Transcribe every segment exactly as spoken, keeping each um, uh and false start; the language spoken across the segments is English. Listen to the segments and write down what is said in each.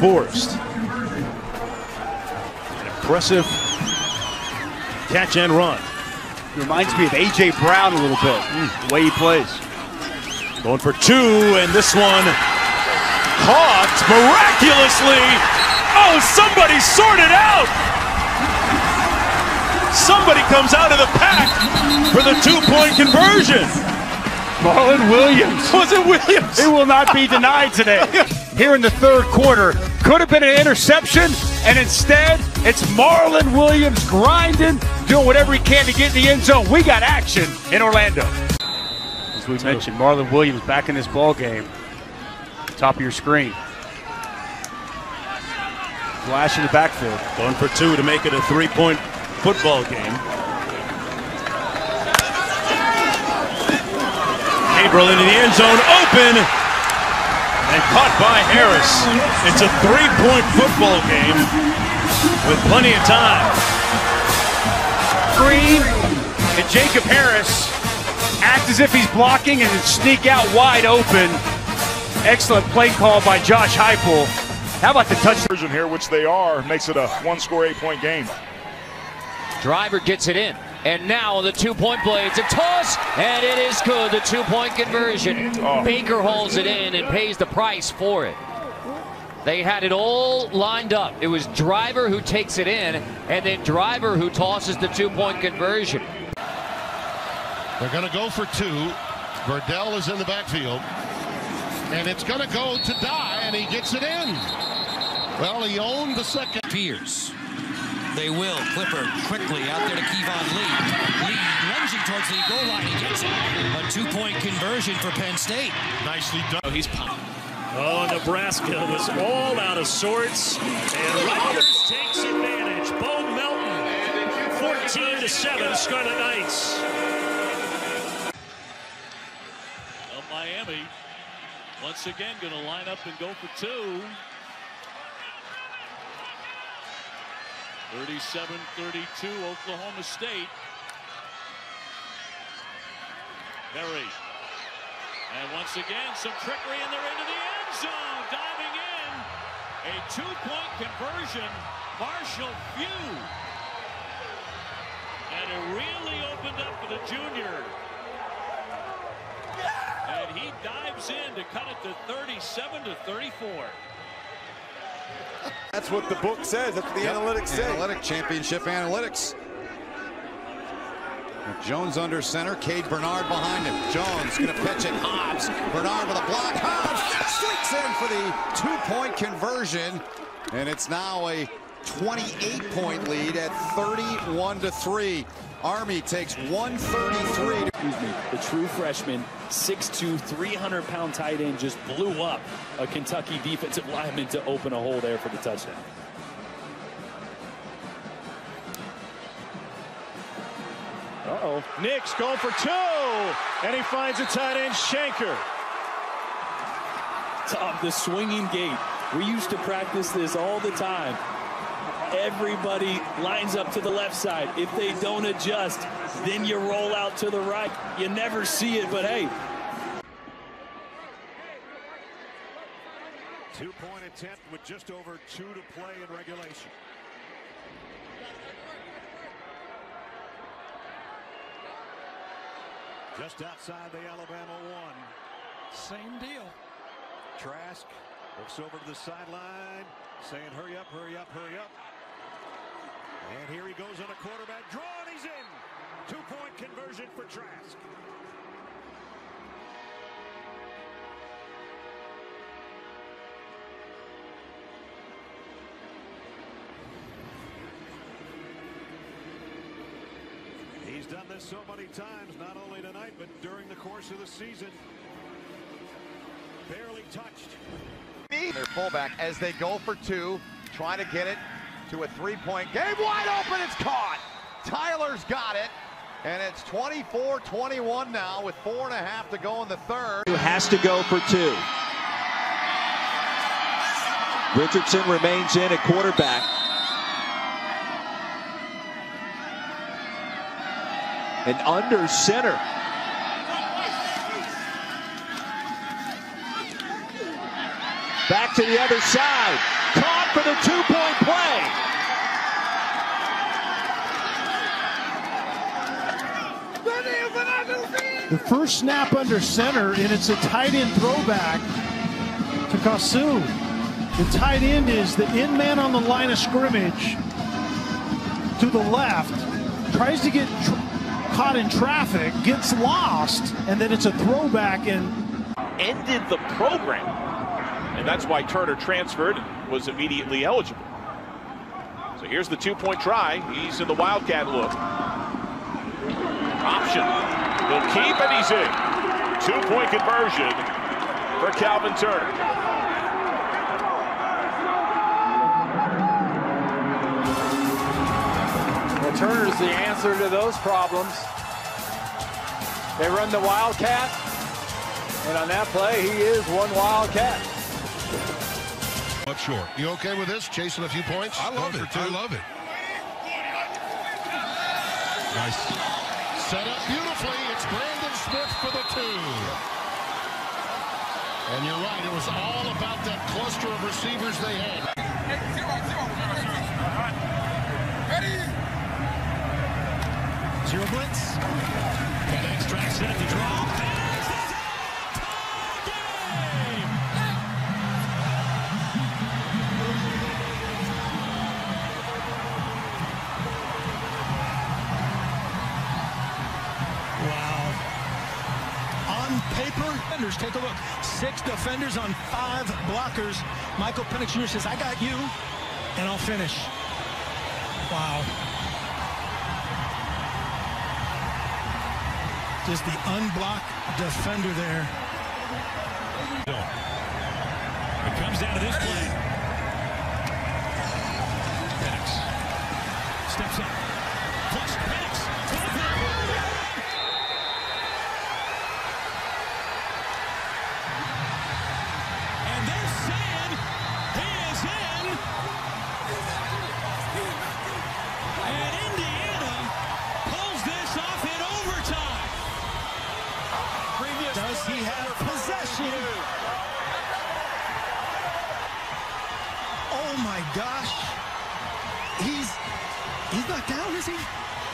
forced. An impressive catch and run. Reminds me of A J. Brown a little bit, mm. the way he plays. Going for two, and this one caught miraculously. Oh, somebody sorted out. Somebody comes out of the pack for the two-point conversion. Marlon Williams. Was it Williams? It will not be denied today. Here in the third quarter, could have been an interception, and instead, it's Marlon Williams grinding, doing whatever he can to get in the end zone. We got action in Orlando. As we mentioned, Marlon Williams back in this ball game. Top of your screen. Flash in the backfield. Going for two to make it a three-point football game. Gabriel into the end zone, open, and caught by Harris. It's a three-point football game with plenty of time. Green and Jacob Harris act as if he's blocking and sneak out wide open. Excellent play call by Josh Heupel. How about the touchdown here, which they are, makes it a one-score, eight-point game. Driver gets it in. And now the two-point play, it's a toss, and it is good, the two-point conversion. Oh. Baker holds it in and pays the price for it. They had it all lined up. It was Driver who takes it in, and then Driver who tosses the two-point conversion. They're gonna go for two. Verdell is in the backfield. And it's gonna go to Die, and he gets it in. Well, he owned the second. Pierce. They will. Clipper quickly out there to Kevon Lee. Lee lunging towards the goal line. He gets it. A two-point conversion for Penn State. Nicely done. Oh, he's popped. Oh, Nebraska was all out of sorts. And Rutgers takes advantage. Bo Melton, fourteen to seven, Scarlet Knights. Well, Miami, once again, going to line up and go for two. thirty-seven thirty-two, Oklahoma State. Berry. And once again, some trickery, and they're into the end zone. Diving in. A two-point conversion. Marshall View. And it really opened up for the junior. And he dives in to cut it to thirty-seven to thirty-four. That's what the book says. That's what the yep. analytics say. Analytic championship analytics. Jones under center. Cade Bernard behind him. Jones going to pitch it. Hobbs. Bernard with a block. Hobbs streaks in for the two-point conversion. And it's now a twenty-eight point lead at thirty-one to three. Army takes one thirty-three. Excuse me. The true freshman, six two, three hundred pound tight end, just blew up a Kentucky defensive lineman to open a hole there for the touchdown. Uh-oh. Nick's going for two, and he finds a tight end, Shanker. Tom, the swinging gate. We used to practice this all the time. Everybody lines up to the left side. If they don't adjust, then you roll out to the right. You never see it, but hey. Two-point attempt with just over two to play in regulation. Just outside the Alabama one. Same deal. Trask looks over to the sideline, saying hurry up, hurry up, hurry up. And here he goes on a quarterback draw, and he's in. Two-point conversion for Trask. He's done this so many times, not only tonight, but during the course of the season. Barely touched. Their fullback as they go for two, trying to get it to a three-point game. Wide open, it's caught. Tyler's got it. And it's twenty-four twenty-one now with four and a half to go in the third. Who has to go for two. Richardson remains in at quarterback. And under center. Back to the other side. Caught for the two-point play. The first snap under center, and it's a tight end throwback to Kasu. The tight end is the end man on the line of scrimmage to the left, tries to get tr caught in traffic, gets lost, and then it's a throwback and ended the program. And that's why Turner transferred and was immediately eligible. So here's the two-point try. He's in the Wildcat look. Option. He'll keep and he's in. Two-point conversion for Calvin Turner. Turner's the answer to those problems. They run the Wildcat, and on that play, he is one Wildcat. Up short. You okay with this? Chasing a few points? I love it. I love it. Nice. Set up beautifully. It's Brandon Smith for the two. And you're right. It was all about that cluster of receivers they had. Zero blitz. Penix tracks it at the draw. Penix is in the tie game. Wow. On paper, defenders, take a look. Six defenders on five blockers. Michael Penix Junior says, I got you, and I'll finish. Wow. Just the unblocked defender there. It comes down to this play. Penix steps up. Plus Penix. And they're saying he is in. And Indiana pulls this off in overtime. Does he have possession? Oh my gosh. He's he's not down, is he?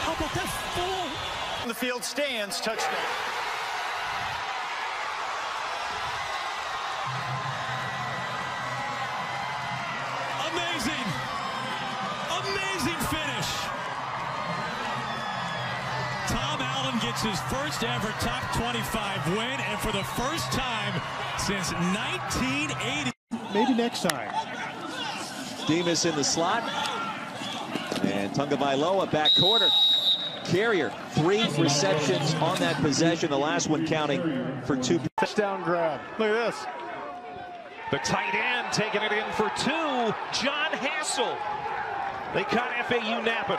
How about that fool? The field stands, touchdown. Amazing. Amazing finish. Tom Allen gets his first ever top twenty-five win, and for the first time since nineteen eighty. Maybe next time. Demas in the slot. And Tunga Vailoa back corner. Carrier, three receptions on that possession. The last one counting for two. Touchdown grab. Look at this. The tight end taking it in for two. John Hassel. They caught F A U napping.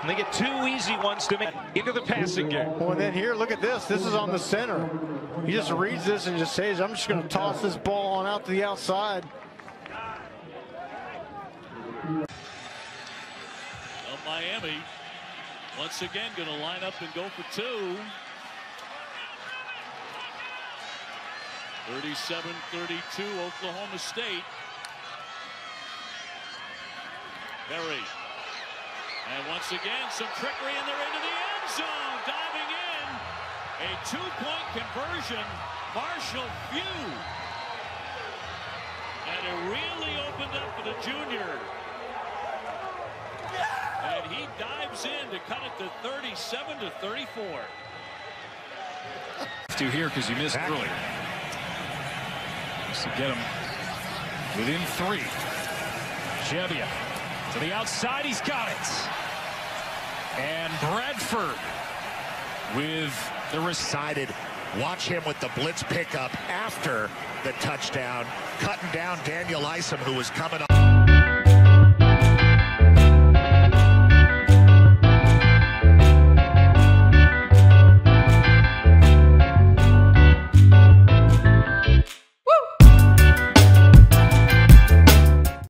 And they get two easy ones to make into the passing game. Oh, and then here, look at this. This is on the center. He just reads this and just says, I'm just going to toss this ball on out to the outside. Well, Miami, once again, going to line up and go for two. thirty-seven thirty-two, Oklahoma State. Berry. And once again, some trickery, and they're into the end zone. Diving in. A two-point conversion. Marshall View. And it really opened up for the junior. And he dives in to cut it to thirty-seven to thirty-four. To here because you missed early. Just to get him within three. Chevia. To the outside, he's got it. And Bradford with the recited. Watch him with the blitz pickup after the touchdown, cutting down Daniel Isom, who was coming up.